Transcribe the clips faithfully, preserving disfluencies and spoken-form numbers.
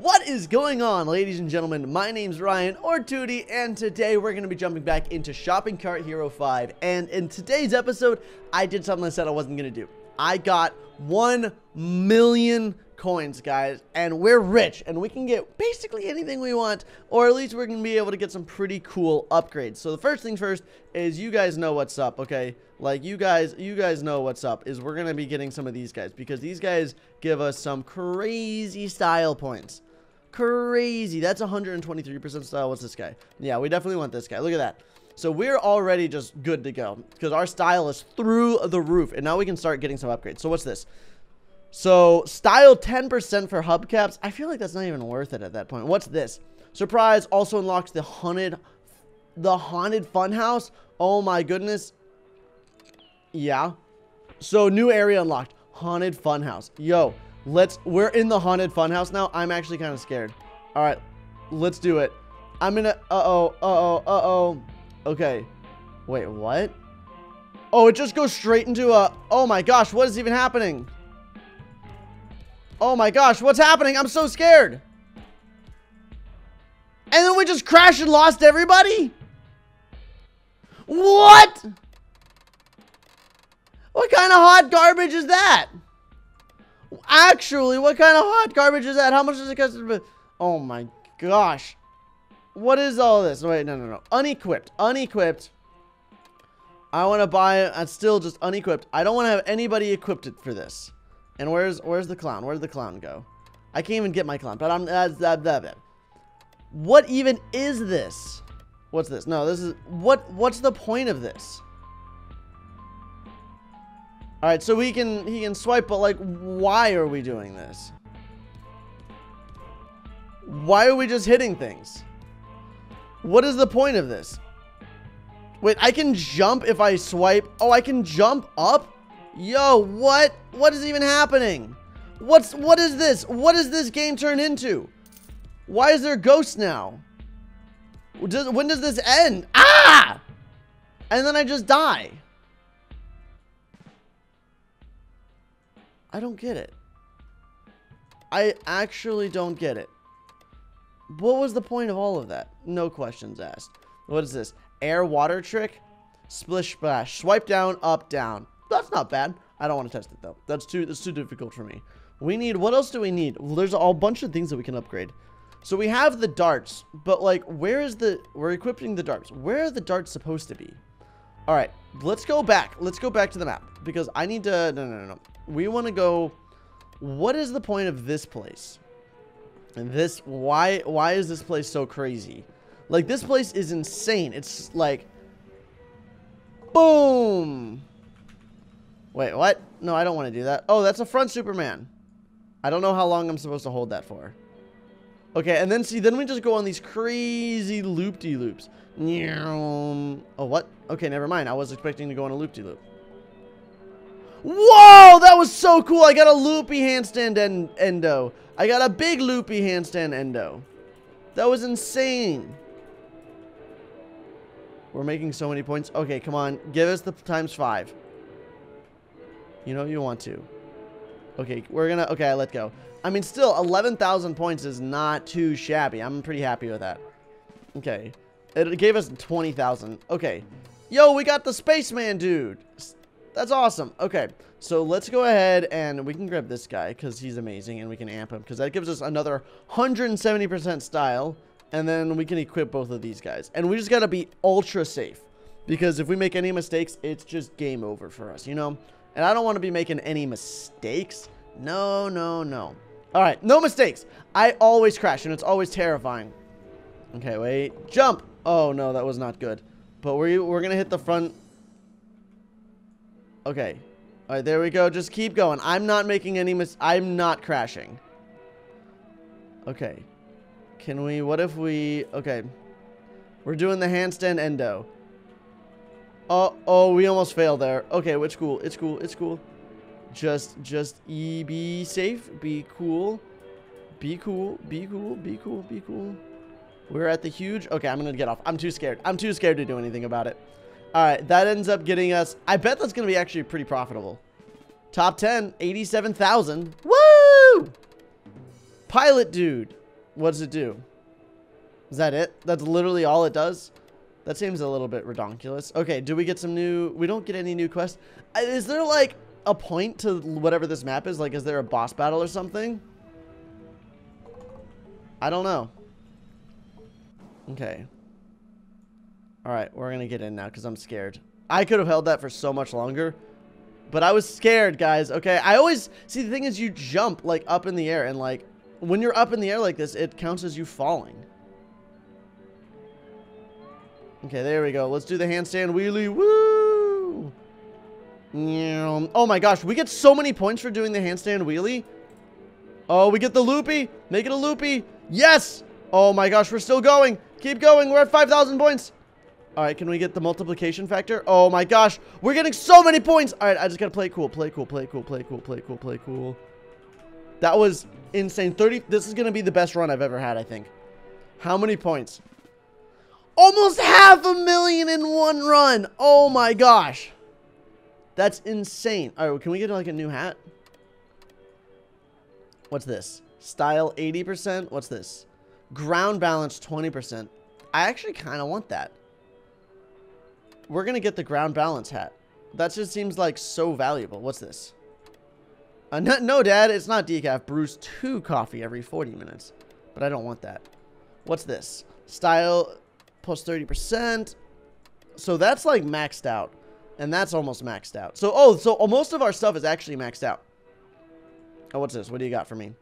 What is going on, ladies and gentlemen? My name's Ryan Ortuti, and today we're going to be jumping back into Shopping Cart Hero five. And in today's episode, I did something I said I wasn't going to do. I got one million coins, guys, and we're rich, and we can get basically anything we want, or at least we're gonna be able to get some pretty cool upgrades. So the first thing first is, you guys know what's up, okay? Like, you guys you guys know what's up is we're gonna be getting some of these guys, because these guys give us some crazy style points. Crazy. That's one hundred twenty-three percent style. What's this guy? Yeah, we definitely want this guy. Look at that. So we're already just good to go, because our style is through the roof, and now we can start getting some upgrades. So what's this? So, style ten percent for hubcaps. I feel like that's not even worth it at that point. What's this? Surprise also unlocks the haunted, the haunted funhouse. Oh my goodness. Yeah. So, new area unlocked. Haunted funhouse. Yo, let's, we're in the haunted funhouse now. I'm actually kind of scared. All right, let's do it. I'm gonna, uh-oh, uh-oh, uh-oh. Okay. Wait, what? Oh, it just goes straight into a, oh my gosh, what is even happening? Oh my gosh, what's happening? I'm so scared. And then we just crashed and lost everybody? What? What kind of hot garbage is that? Actually, what kind of hot garbage is that? How much does it cost? Oh my gosh. What is all this? Wait, no, no, no. Unequipped. Unequipped. I want to buy it. I'm still just unequipped. I don't want to have anybody equipped for this. And where's where's the clown? Where'd the clown go? I can't even get my clown. But I'm that's that that. What even is this? What's this? No, this is what? What's the point of this? All right, so we can he can swipe, but like, why are we doing this? Why are we just hitting things? What is the point of this? Wait, I can jump if I swipe. Oh, I can jump up. Yo, what? What is even happening? What's what is this? What does this game turn into? Why is there ghosts now? Does, when does this end? Ah! And then I just die. I don't get it. I actually don't get it. What was the point of all of that? No questions asked. What is this? Air water trick? Splish splash. Swipe down, up, down. That's not bad. I don't want to test it though. That's too that's too difficult for me. We need, what else do we need? Well, there's a whole bunch of things that we can upgrade. So we have the darts, but like, where is the, we're equipping the darts. Where are the darts supposed to be? All right, let's go back. Let's go back to the map, because I need to, no, no, no, no. We want to go, what is the point of this place? And this, why, why is this place so crazy? Like, this place is insane. It's like, boom. Wait, what? No, I don't want to do that. Oh, that's a front Superman. I don't know how long I'm supposed to hold that for. Okay, and then see, then we just go on these crazy loop-de-loops. Oh, what? Okay, never mind. I was expecting to go on a loop-de-loop. Whoa, that was so cool. I got a loopy handstand en endo. I got a big loopy handstand endo. That was insane. We're making so many points. Okay, come on. Give us the times five. You know you want to. Okay, we're gonna, okay, I let go. I mean, still, eleven thousand points is not too shabby. I'm pretty happy with that. Okay. It gave us twenty thousand. Okay. Yo, we got the spaceman dude. That's awesome. Okay. So let's go ahead and we can grab this guy, because he's amazing, and we can amp him, because that gives us another one hundred seventy percent style, and then we can equip both of these guys. And we just gotta be ultra safe, because if we make any mistakes, it's just game over for us, you know? And I don't want to be making any mistakes. No, no, no. All right, no mistakes. I always crash, and it's always terrifying. Okay, wait. Jump. Oh, no, that was not good. But we're, we're going to hit the front. Okay. All right, there we go. Just keep going. I'm not making any mis- I'm not crashing. Okay. Can we... What if we... Okay. We're doing the handstand endo. Oh, oh, we almost failed there. Okay, it's cool. It's cool. It's cool. Just, just e be safe. Be cool. Be cool. Be cool. Be cool. Be cool. We're at the huge. Okay, I'm going to get off. I'm too scared. I'm too scared to do anything about it. All right, that ends up getting us. I bet that's going to be actually pretty profitable. Top ten, eighty-seven thousand. Woo! Pilot dude. What does it do? Is that it? That's literally all it does? That seems a little bit redonkulous. Okay, do we get some new... We don't get any new quests. Is there, like, a point to whatever this map is? Like, is there a boss battle or something? I don't know. Okay. Alright, we're gonna get in now because I'm scared. I could have held that for so much longer. But I was scared, guys. Okay, I always... See, the thing is you jump, like, up in the air. And, like, when you're up in the air like this, it counts as you falling. Okay, there we go. Let's do the handstand wheelie. Woo! Oh my gosh, we get so many points for doing the handstand wheelie. Oh, we get the loopy. Make it a loopy. Yes! Oh my gosh, we're still going. Keep going. We're at five thousand points. All right, can we get the multiplication factor? Oh my gosh, we're getting so many points. All right, I just got to play cool, play cool, play cool, play cool, play cool, play cool. That was insane. thirty. This is going to be the best run I've ever had, I think. How many points? Almost half a million in one run. Oh my gosh. That's insane. All right, well, can we get like a new hat? What's this? Style eighty percent. What's this? Ground balance twenty percent. I actually kind of want that. We're going to get the ground balance hat. That just seems like so valuable. What's this? Uh, no, no, Dad, it's not decaf. Brews two coffee every forty minutes. But I don't want that. What's this? Style... plus thirty percent. So that's like maxed out. And that's almost maxed out. So, oh, so most of our stuff is actually maxed out. Oh, what's this? What do you got for me?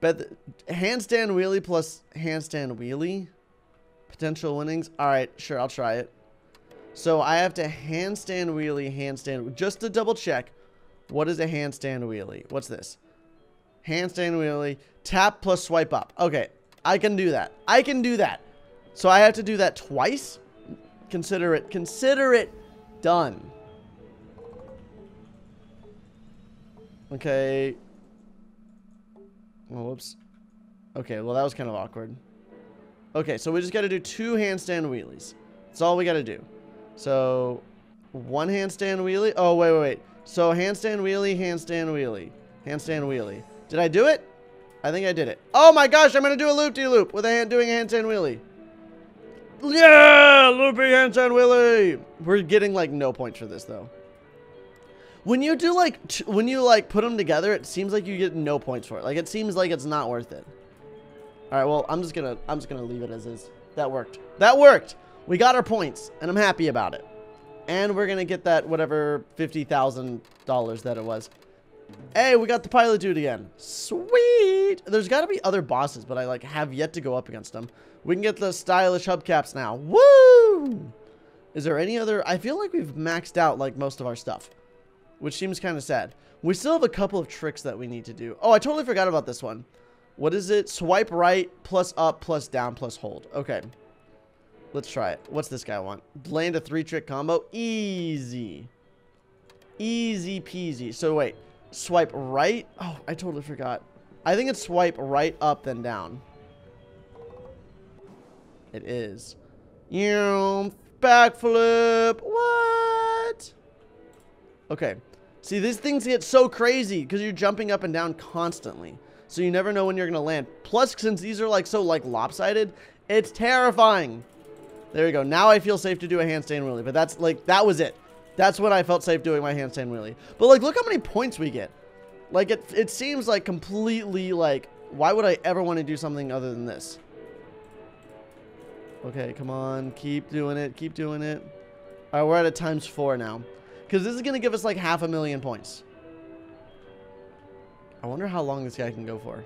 Bet the handstand wheelie plus handstand wheelie. Potential winnings. All right, sure, I'll try it. So I have to handstand wheelie, handstand. Just to double check, what is a handstand wheelie? What's this? Handstand wheelie, tap plus swipe up. Okay, I can do that. I can do that. So I have to do that twice? Consider it. Consider it done. Okay. Oh, whoops. Okay, well, that was kind of awkward. Okay, so we just got to do two handstand wheelies. That's all we got to do. So one handstand wheelie. Oh, wait, wait, wait. So handstand wheelie, handstand wheelie, handstand wheelie. Did I do it? I think I did it. Oh, my gosh. I'm going to do a loop-de-loop with a hand doing a handstand wheelie. Yeah, loopy handstand wheelie. We're getting like no points for this though. When you do like t when you like put them together, it seems like you get no points for it. Like it seems like it's not worth it. All right, well, I'm just gonna I'm just gonna leave it as is. That worked. That worked. We got our points, and I'm happy about it. And we're gonna get that whatever fifty thousand dollars that it was. Hey, we got the pilot dude again. Sweet. There's got to be other bosses, but I like have yet to go up against them. We can get the stylish hubcaps now. Woo! Is there any other? I feel like we've maxed out like most of our stuff, which seems kind of sad. We still have a couple of tricks that we need to do. Oh, I totally forgot about this one. What is it? Swipe right plus up plus down plus hold. Okay. Let's try it. What's this guy want? Land a three trick combo. Easy. Easy peasy. So wait. Swipe right. Oh, I totally forgot. I think it's swipe right up then down. It is. Yum, backflip. What? Okay. See, these things get so crazy because you're jumping up and down constantly. So you never know when you're going to land. Plus, since these are like so like lopsided, it's terrifying. There you go. Now I feel safe to do a handstand wheelie, but that's like, that was it. That's when I felt safe doing my handstand wheelie. But, like, look how many points we get. Like, it, it seems, like, completely, like, why would I ever want to do something other than this? Okay, come on. Keep doing it. Keep doing it. All right, we're at a times four now. Because this is going to give us, like, half a million points. I wonder how long this guy can go for.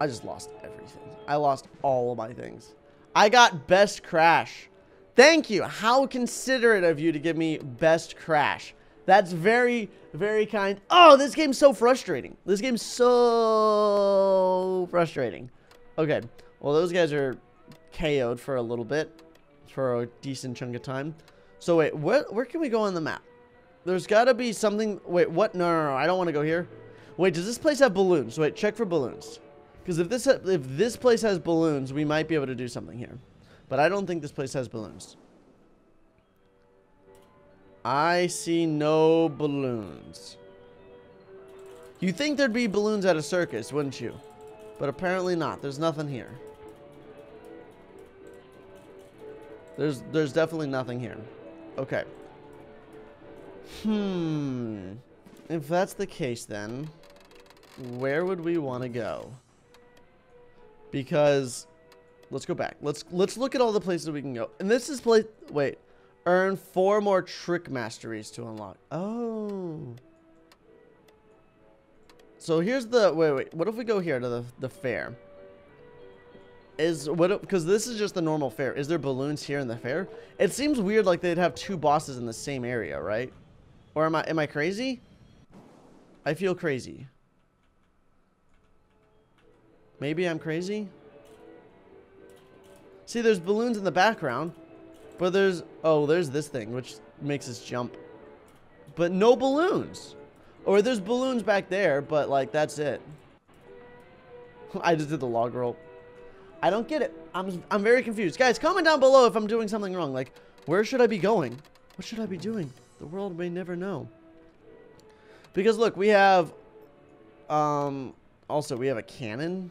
I just lost everything. I lost all of my things. I got best crash. Thank you. How considerate of you to give me best crash. That's very, very kind. Oh, this game's so frustrating. This game's so frustrating. Okay. Well, those guys are K O'd for a little bit. For a decent chunk of time. So, wait. What, where can we go on the map? There's got to be something. Wait, what? No, no, no. I don't want to go here. Wait, does this place have balloons? Wait, check for balloons. Because if this if this place has balloons, we might be able to do something here. But I don't think this place has balloons. I see no balloons. You'd think there'd be balloons at a circus, wouldn't you? But apparently not. There's nothing here. There's there's definitely nothing here. Okay. Hmm. If that's the case, then where would we want to go? Because let's go back. Let's let's look at all the places we can go. And this is place. Wait. Earn four more trick masteries to unlock. Oh. So here's the wait wait. What if we go here to the the fair? Is what because this is just the normal fair. Is there balloons here in the fair? It seems weird, like they'd have two bosses in the same area, right? Or am I am I crazy? I feel crazy. Maybe I'm crazy. See, there's balloons in the background, but there's oh, there's this thing which makes us jump, but no balloons. Or there's balloons back there, but like that's it. I just did the log roll. I don't get it. I'm, I'm very confused. Guys, comment down below if I'm doing something wrong. Like, where should I be going? What should I be doing? The world may never know. Because, look, we have... Um, also, we have a cannon.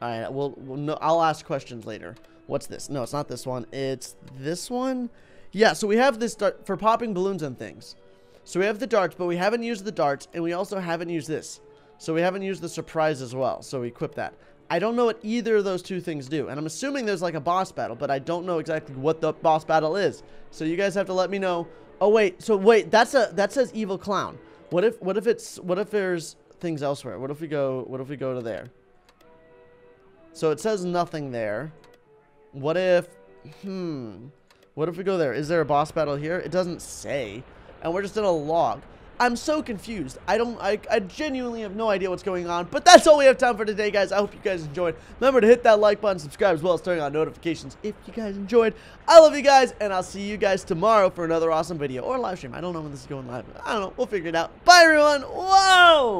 Alright, we'll, we'll no, I'll ask questions later. What's this? No, it's not this one. It's this one? Yeah, so we have this dart for popping balloons and things. So we have the darts, but we haven't used the darts, and we also haven't used this. So we haven't used the surprise as well, so we equip that. I don't know what either of those two things do, and I'm assuming there's like a boss battle, but I don't know exactly what the boss battle is. So you guys have to let me know. Oh wait, so wait, that's a that says evil clown. What if what if it's what if there's things elsewhere? What if we go what if we go to there? So it says nothing there. What if hmm? What if we go there? Is there a boss battle here? It doesn't say, and we're just in a log. I'm so confused. I don't, I, I genuinely have no idea what's going on, but that's all we have time for today, guys. I hope you guys enjoyed. Remember to hit that like button, subscribe, as well as turn on notifications if you guys enjoyed. I love you guys, and I'll see you guys tomorrow for another awesome video or live stream. I don't know when this is going live, but I don't know. We'll figure it out. Bye, everyone. Whoa!